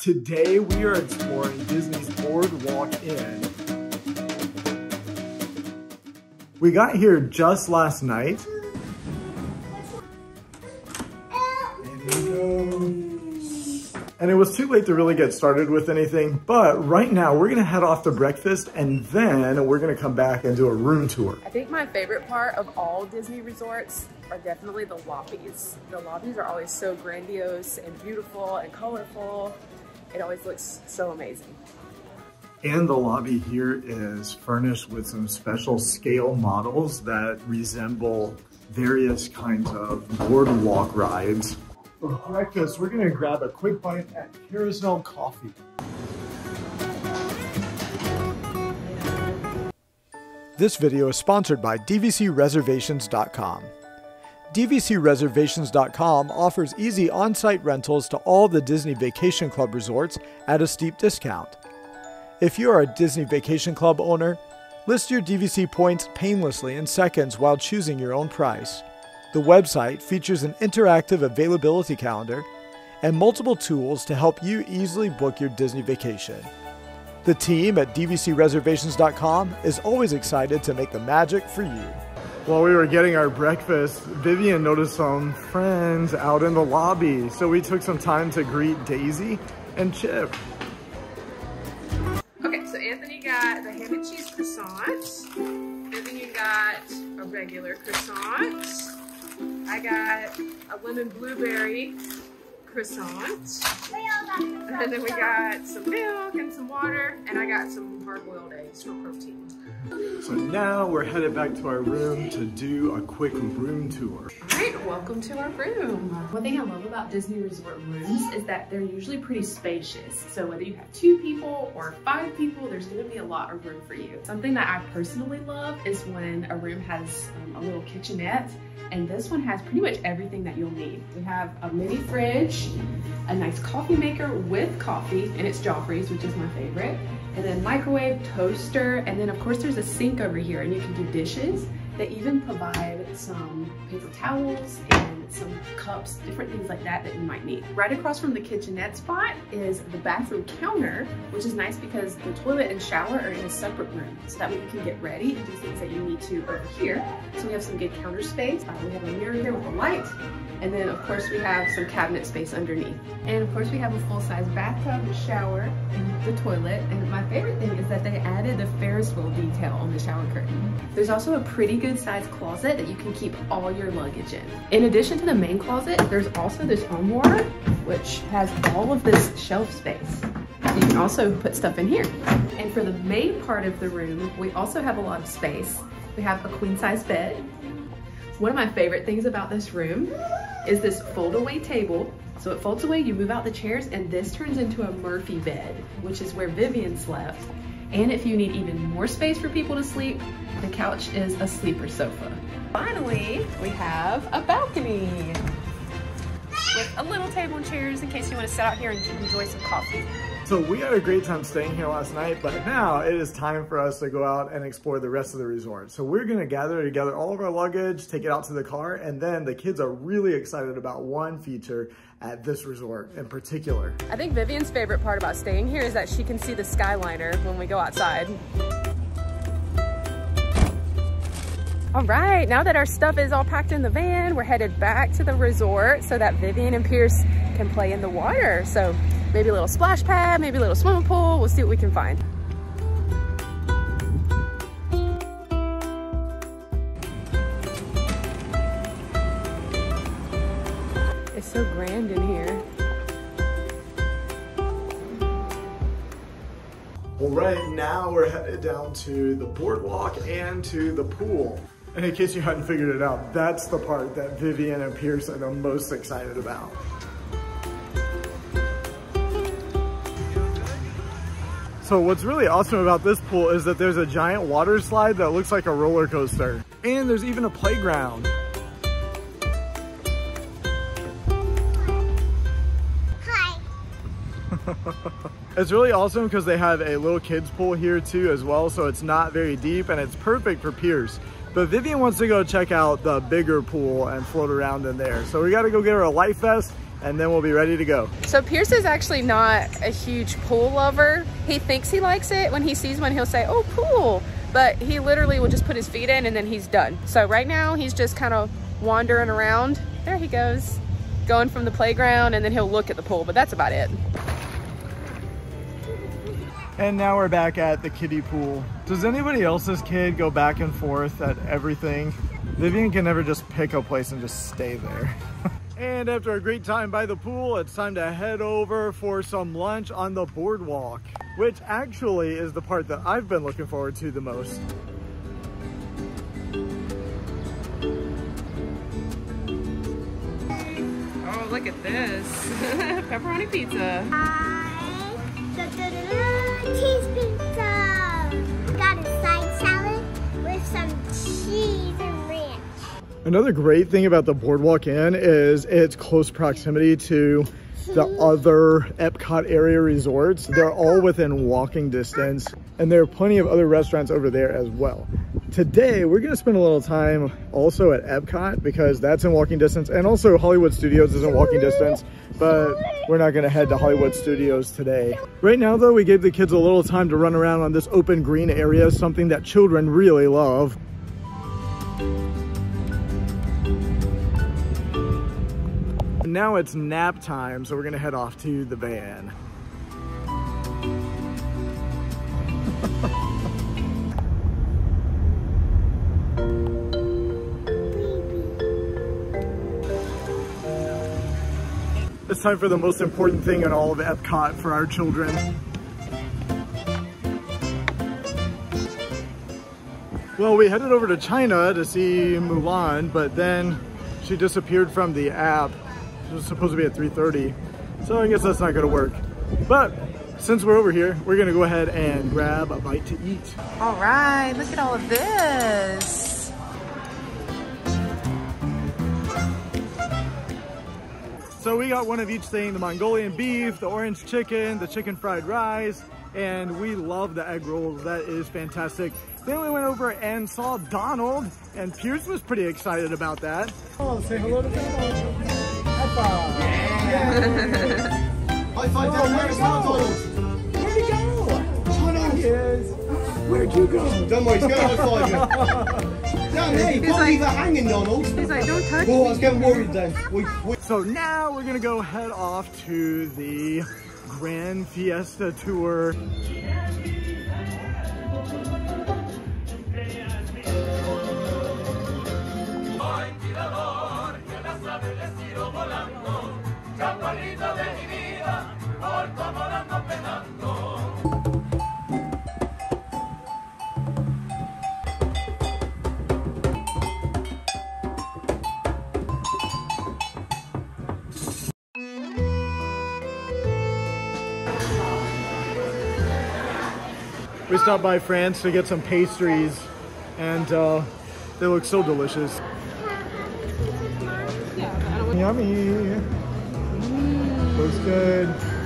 Today we are exploring Disney's Boardwalk Inn. We got here just last night. And it was too late to really get started with anything, but right now we're gonna head off to breakfast and then we're gonna come back and do a room tour. I think my favorite part of all Disney resorts are definitely the lobbies. The lobbies are always so grandiose and beautiful and colorful. It always looks so amazing. And the lobby here is furnished with some special scale models that resemble various kinds of boardwalk rides. For breakfast, we're gonna grab a quick bite at Carousel Coffee. This video is sponsored by DVCreservations.com. DVCreservations.com offers easy on-site rentals to all the Disney Vacation Club resorts at a steep discount. If you are a Disney Vacation Club owner, list your DVC points painlessly in seconds while choosing your own price. The website features an interactive availability calendar and multiple tools to help you easily book your Disney vacation. The team at DVCreservations.com is always excited to make the magic for you. While we were getting our breakfast, Vivian noticed some friends out in the lobby, so we took some time to greet Daisy and Chip. Okay, so Anthony got the ham and cheese croissant, Vivian got a regular croissant, I got a lemon blueberry croissant, and then we got some milk and some water, and I got some hard-boiled eggs for protein. So now we're headed back to our room to do a quick room tour. All right, welcome to our room. One thing I love about Disney Resort rooms is that they're usually pretty spacious. So whether you have 2 people or 5 people, there's gonna be a lot of room for you. Something that I personally love is when a room has a little kitchenette, and this one has pretty much everything that you'll need. We have a mini fridge, a nice coffee maker with coffee, and it's Joffrey's, which is my favorite, and then microwave, toaster, and then of course there's a sink over here and you can do dishes. They even provide some paper towels and some cups, different things like that that you might need. Right across from the kitchenette spot is the bathroom counter, which is nice because the toilet and shower are in a separate room, so that way you can get ready and do things that you need to over here. So we have some good counter space. We have a mirror here with a light. And then of course we have some cabinet space underneath. And of course we have a full-size bathtub, shower, and the toilet. And my favorite thing is that they added a Ferris wheel detail on the shower curtain. There's also a pretty good sized closet that you can keep all your luggage in. In addition to the main closet, there's also this armoire, which has all of this shelf space. You can also put stuff in here. And for the main part of the room, we also have a lot of space. We have a queen size bed. One of my favorite things about this room is this fold-away table. So it folds away, you move out the chairs, and this turns into a Murphy bed, which is where Vivian slept. And if you need even more space for people to sleep, the couch is a sleeper sofa. Finally, we have a balcony with a little table and chairs in case you want to sit out here and enjoy some coffee. So we had a great time staying here last night, but now it is time for us to go out and explore the rest of the resort. So we're gonna gather together all of our luggage, take it out to the car, and then the kids are really excited about one feature at this resort in particular. I think Vivian's favorite part about staying here is that she can see the Skyliner when we go outside. All right, now that our stuff is all packed in the van, we're headed back to the resort so that Vivian and Pierce can play in the water. So maybe a little splash pad, maybe a little swimming pool. We'll see what we can find. It's so grand in here. Well, right now we're headed down to the boardwalk and to the pool. And in case you hadn't figured it out, that's the part that Vivian and Pierce are the most excited about. So what's really awesome about this pool is that there's a giant water slide that looks like a roller coaster. And there's even a playground. Hi. It's really awesome because they have a little kids pool here too as well, so it's not very deep and it's perfect for Pierce. But Vivian wants to go check out the bigger pool and float around in there. So we gotta go get her a life vest and then we'll be ready to go. So Pierce is actually not a huge pool lover. He thinks he likes it. When he sees one, he'll say, oh, pool. But he literally will just put his feet in and then he's done. So right now he's just kind of wandering around. There he goes, going from the playground, and then he'll look at the pool, but that's about it. And now we're back at the kiddie pool. Does anybody else's kid go back and forth at everything? Vivian can never just pick a place and just stay there. And after a great time by the pool, it's time to head over for some lunch on the boardwalk, which actually is the part that I've been looking forward to the most. Oh, look at this. Pepperoni pizza. Cheese pizza. Got a side salad with some cheese and ranch. Another great thing about the Boardwalk Inn is its close proximity to the other Epcot area resorts. They're all within walking distance, and there are plenty of other restaurants over there as well. Today, we're gonna spend a little time also at Epcot because that's in walking distance, and also Hollywood Studios is in walking distance, but we're not gonna head to Hollywood Studios today. Right now though, we gave the kids a little time to run around on this open green area, something that children really love. Now it's nap time, so we're gonna head off to the van. It's time for the most important thing in all of Epcot for our children. Well, we headed over to China to see Mulan, but then she disappeared from the app. It was supposed to be at 3:30, so I guess that's not gonna work. But since we're over here, we're gonna go ahead and grab a bite to eat. All right, look at all of this. So we got one of each thing, the Mongolian beef, the orange chicken, the chicken fried rice, and we love the egg rolls. That is fantastic. Then we went over and saw Donald, and Pierce was pretty excited about that. Oh, say hello to Donald. Yeah. High five down, where's Donald? Where'd he go? Donald! Yes. Where'd you go? Don't worry, he's going to high five you. Down, hey, Bobby's like, hanging, Donald. He's like, don't touch me. I was getting worried then. So now we're going to go head off to the Gran Fiesta Tour. We stopped by France to get some pastries, and they look so delicious. Yummy. Looks good.